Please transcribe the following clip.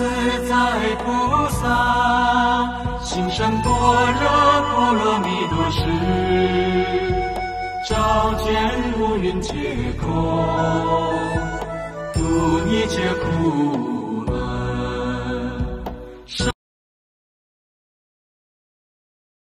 自在菩萨，行深般若波罗蜜多时，照见五蕴皆空，度一切苦。